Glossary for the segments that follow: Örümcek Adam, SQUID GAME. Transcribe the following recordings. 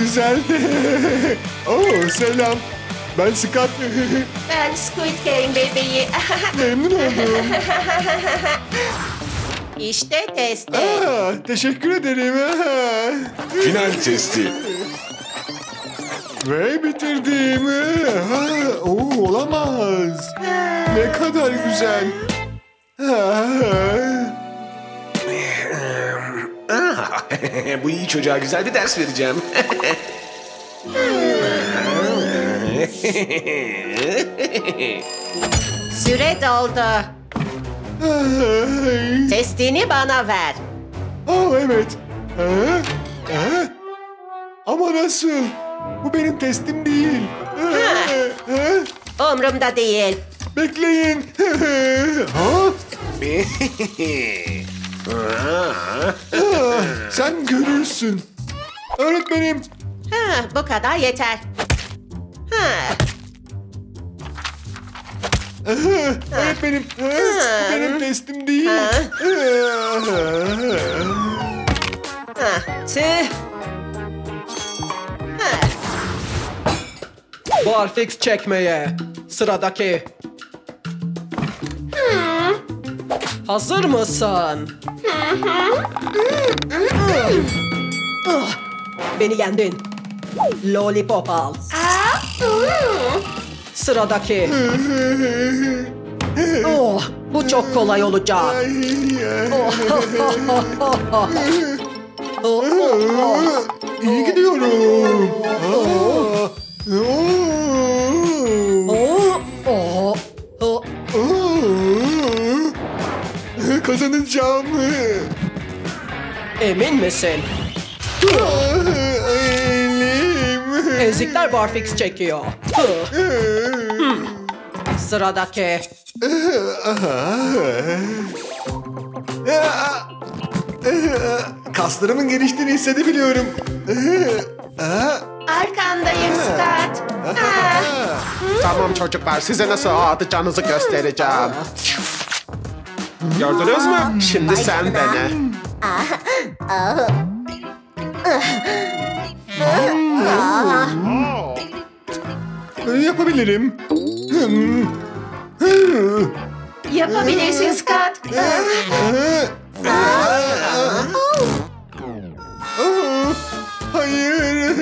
Güzel. Oh, selam. Ben Scott. Ben Squid Game bebeği. Memnun oldum. İşte testi. Aa, teşekkür ederim. Final testi. Ve bitirdim. Oo, olamaz. Ne kadar güzel. Bu iyi çocuğa güzel bir ders vereceğim. Süre doldu. Testini bana ver. Aa, evet. Ama nasıl? Bu benim testim değil. Umrumda değil. Bekleyin. Sen görürsün. Öğretmenim. Bu kadar yeter. Öğretmenim, bu benim testim değil. Barfix çekmeye. Sıradaki. Hazır mısın? Beni yendin. Lollipop al. Sıradaki. Oh, bu çok kolay olacak. İyi gidiyorum. Kazanacağım. Emin misin? Elim. Ezikler barfix çekiyor. Sıradaki. Kaslarımın geliştiğini hissedebiliyorum. Arkandayım Scott. Tamam çocuklar, size nasıl atacağınızı göstereceğim. Gördünüz mü? Şimdi sen dene. Yapabilirim. Yapabilirsin Scott. Hayır.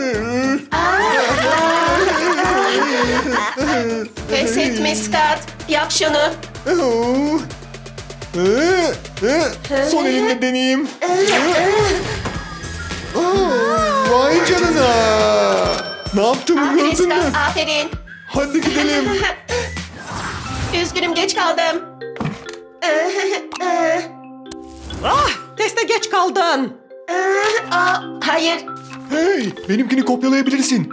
Pes etme Scott. Yap şunu. Son elimle deneyeyim. Vay canına. Ne yaptığımı gördün mü? Aferin. Hadi gidelim. Üzgünüm, geç kaldım. Teste geç kaldın. Hayır. Hey, benimkini kopyalayabilirsin.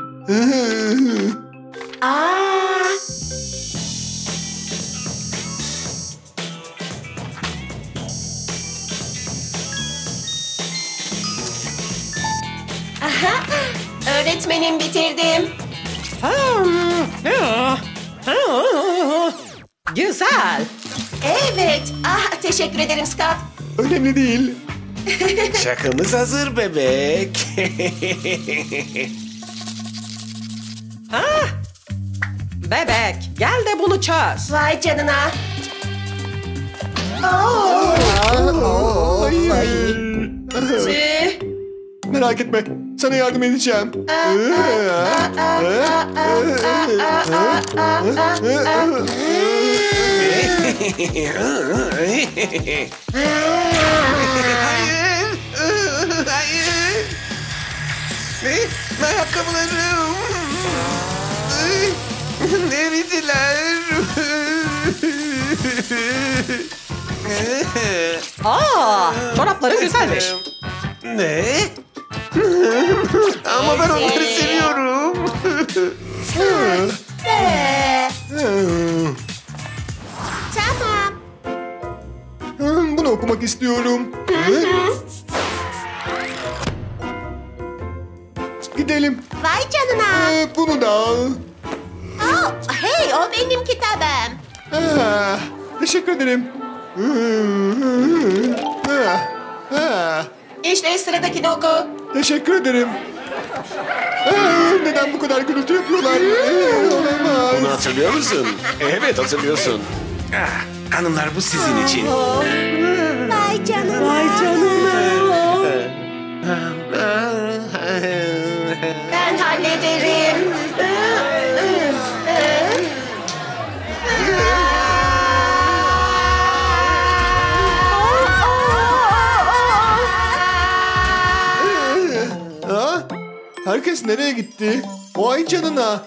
Öğretmenim, bitirdim. Güzel. Evet. Teşekkür ederim Scott. Önemli değil. Şakamız hazır bebek. Bebek, gel de bunu çöz. Vay canına. Hayır. Merak etme, sana yardım edeceğim. Hayır. Hayır. Ayakkabılarım. Eridiler. Çorapların güzelmiş. Ne? Ama ben onları seviyorum. Tamam. Bunu okumak istiyorum. gidelim. Vay canına. Bunu da al. Oh, hey, o benim kitabım. Ah, teşekkür ederim. İşte sıradaki oku. Teşekkür ederim. Neden bu kadar gürültü yapıyorlar? Olamaz. Bunu hatırlıyor musun? Evet, hatırlıyorsun. Ah, hanımlar, bu sizin için. Vay canına. Vay canına. Ben hallederim. Herkes nereye gitti? Vay canına.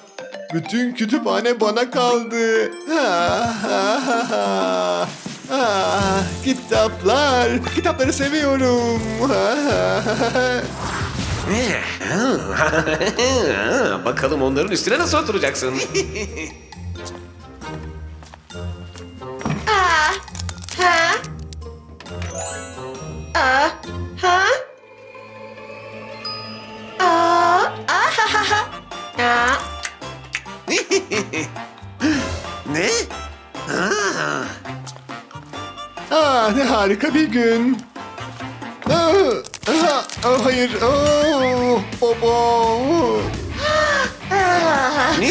Bütün kütüphane bana kaldı. Kitaplar. Kitapları seviyorum. Bakalım onların üstüne nasıl oturacaksın? Ne? Ne harika bir gün. Hayır. Baba. Ne?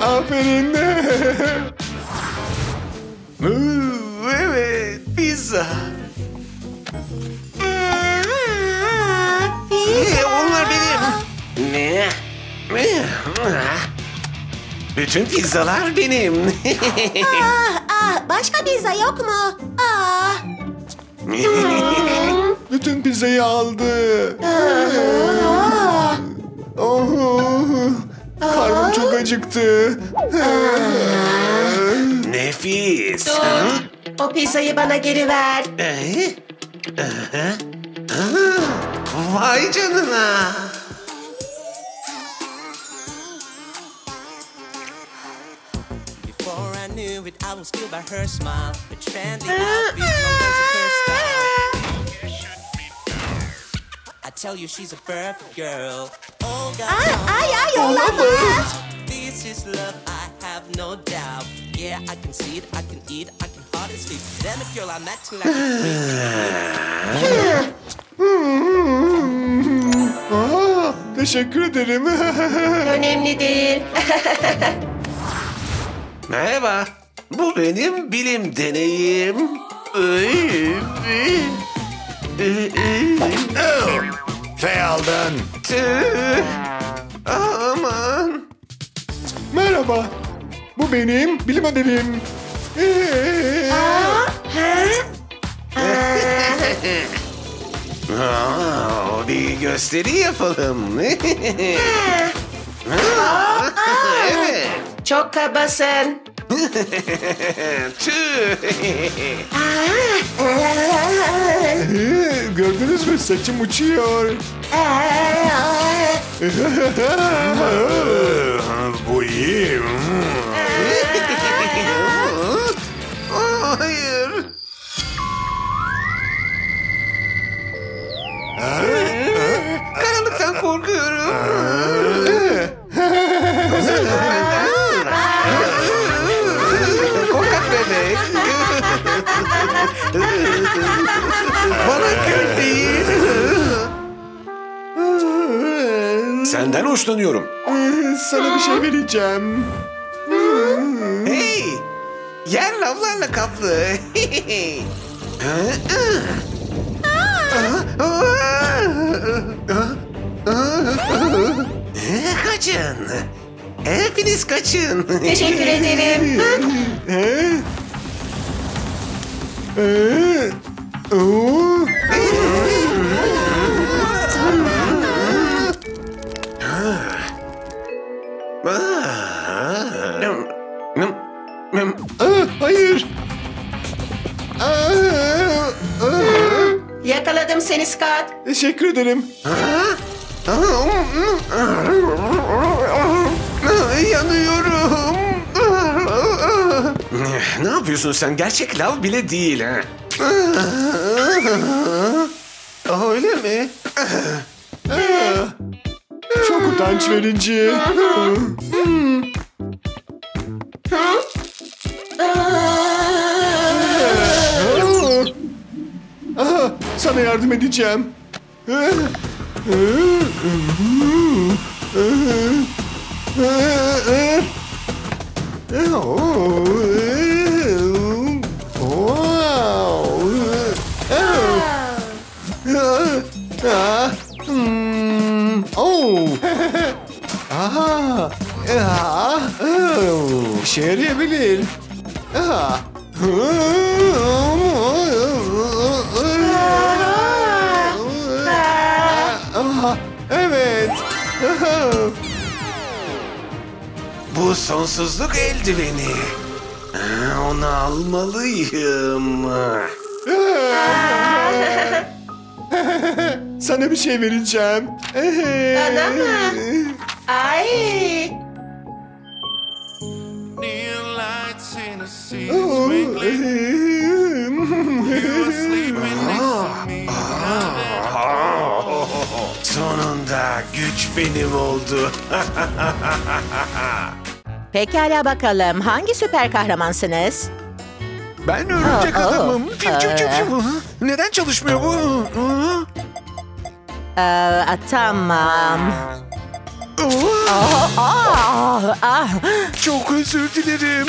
Aferin. Evet, pizza. Onlar benim. Ne? Bütün pizzalar benim. Başka pizza yok mu? Bütün pizzayı aldı. Karnım çok acıktı. Nefis. Dur. O pizzayı bana geri ver. Vay canına. Ay olamaz. Teşekkür ederim. Önemli değil. Merhaba. Bu benim bilim deneyim. Şey aldın. Aman. Merhaba. Bu benim bilim ödevim. Bir gösteri yapalım. Evet. Çok kabasın. Gördünüz mü? Saçım uçuyor. Bu iyi. Hayır. Karanlıktan korkuyorum. Korkak bebek. Bana gül değil. Senden hoşlanıyorum. Sana bir şey vereceğim. Hey! Yer lavlarla kaplı. Kaçın. Hepiniz kaçın. Teşekkür ederim. Hayır. Yakaladım seni Scott. Teşekkür ederim. Yanıyorum. Ne yapıyorsun sen? Gerçek lav bile değil ha. Öyle mi? Çok utanç verici. Sana yardım edeceğim. İşe yarayabilir. Evet. Bu sonsuzluk eldiveni. Onu almalıyım. Sana bir şey vereceğim. Bana mı? Ay. Sonunda güç benim oldu. Pekala bakalım, hangi süper kahramansınız? Ben örümcek adamım. Neden çalışmıyor bu? Tamam. Çok özür dilerim.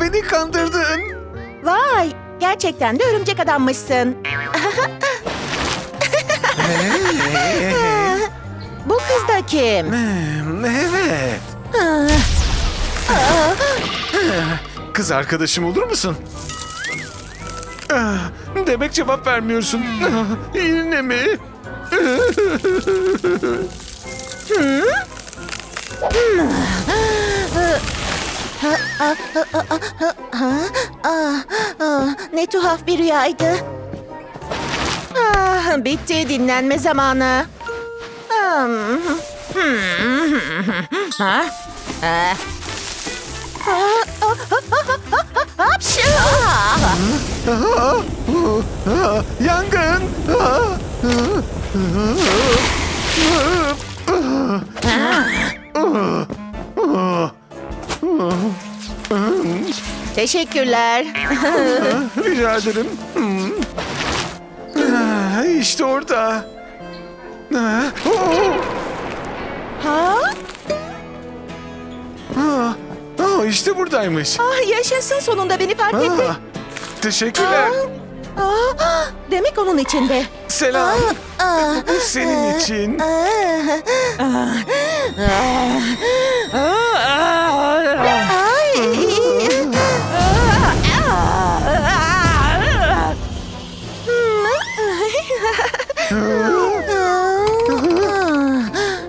Beni kandırdın. Vay, gerçekten de örümcek adammışsın. Bu kız da kim? Evet. Kız arkadaşım olur musun? Demek cevap vermiyorsun. Yine mi? Ne tuhaf bir rüyaydı. Bitti, dinlenme zamanı. Yangın. Teşekkürler. Rica ederim. İşte orada. İşte buradaymış. Yaşasın, sonunda beni fark etti. Teşekkürler. Demek onun içinde. Selam. Bu senin için.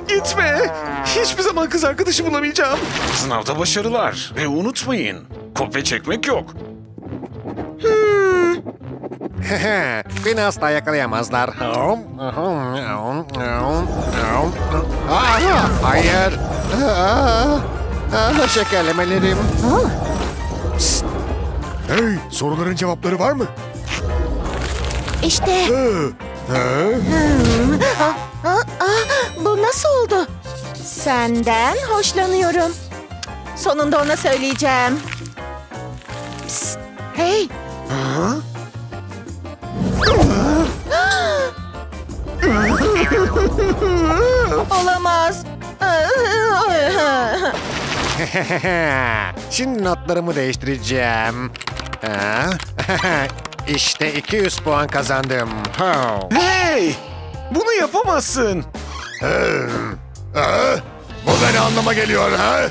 Gitme. Hiçbir zaman kız arkadaşı bulamayacağım. Sınavda başarılar. Ve unutmayın, kopya çekmek yok. Beni asla yakalayamazlar. Hayır. Şekerlemelerim. Psst. Hey, soruların cevapları var mı? İşte. Bu nasıl oldu? Senden hoşlanıyorum. Sonunda ona söyleyeceğim. Psst. Hey. Olamaz. Şimdi notlarımı değiştireceğim. İşte 200 puan kazandım. Hey! Bunu yapamazsın. Bu da ne anlama geliyor ha?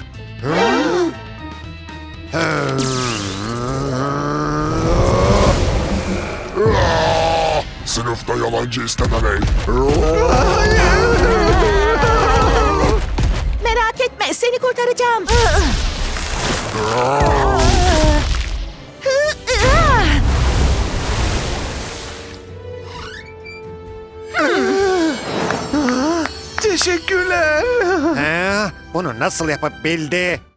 Sınıfta yalancı istemeyin. Teşekkürler. Ha, bunu nasıl yapabildi?